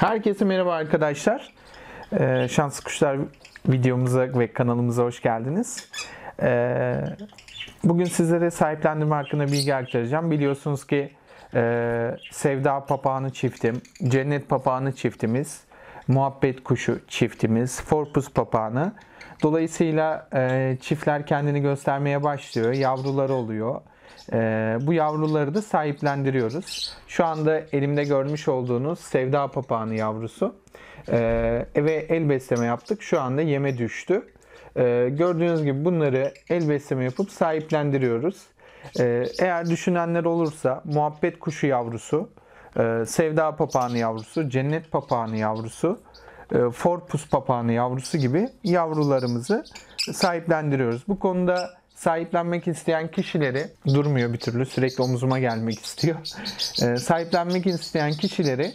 Herkese merhaba arkadaşlar. Şanslı Kuşlar videomuza ve kanalımıza hoş geldiniz. Bugün sizlere sahiplendirme hakkında bilgi aktaracağım. Biliyorsunuz ki Sevda papağanı çiftim, Cennet papağanı çiftimiz, Muhabbet kuşu çiftimiz, Forpus papağanı. Dolayısıyla çiftler kendini göstermeye başlıyor. Yavruları oluyor. Bu yavruları da sahiplendiriyoruz. Şu anda elimde görmüş olduğunuz Sevda papağanı yavrusu. Eve el besleme yaptık. Şu anda yeme düştü. Gördüğünüz gibi bunları el besleme yapıp sahiplendiriyoruz. Eğer düşünenler olursa Muhabbet kuşu yavrusu, Sevda papağanı yavrusu, Cennet papağanı yavrusu, Forpus papağanı yavrusu gibi yavrularımızı sahiplendiriyoruz. Bu konuda sahiplenmek isteyen kişileri, durmuyor bir türlü, sürekli omuzuma gelmek istiyor. Sahiplenmek isteyen kişileri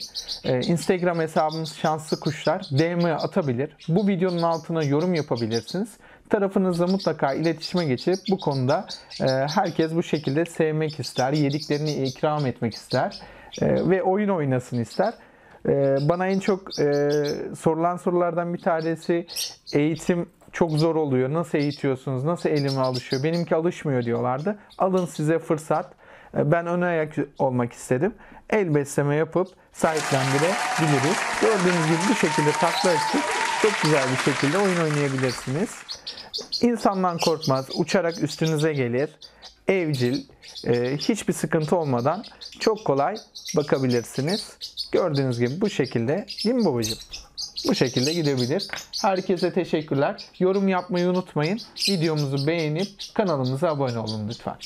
Instagram hesabımız Şanslı Kuşlar DM'ye atabilir. Bu videonun altına yorum yapabilirsiniz. Tarafınızla mutlaka iletişime geçip bu konuda herkes bu şekilde sevmek ister, yediklerini ikram etmek ister ve oyun oynasın ister. Bana en çok sorulan sorulardan bir tanesi eğitim çok zor oluyor. Nasıl eğitiyorsunuz? Nasıl elime alışıyor? Benimki alışmıyor diyorlardı. Alın size fırsat. Ben ön ayak olmak istedim. El besleme yapıp sahiplendirebiliriz. Gördüğünüz gibi bu şekilde takla açıp çok güzel bir şekilde oyun oynayabilirsiniz. İnsandan korkmaz. Uçarak üstünüze gelir. Evcil. Hiçbir sıkıntı olmadan çok kolay bakabilirsiniz. Gördüğünüz gibi bu şekilde. Değil mi babacığım? Bu şekilde gidebilir. Herkese teşekkürler. Yorum yapmayı unutmayın. Videomuzu beğenip kanalımıza abone olun lütfen.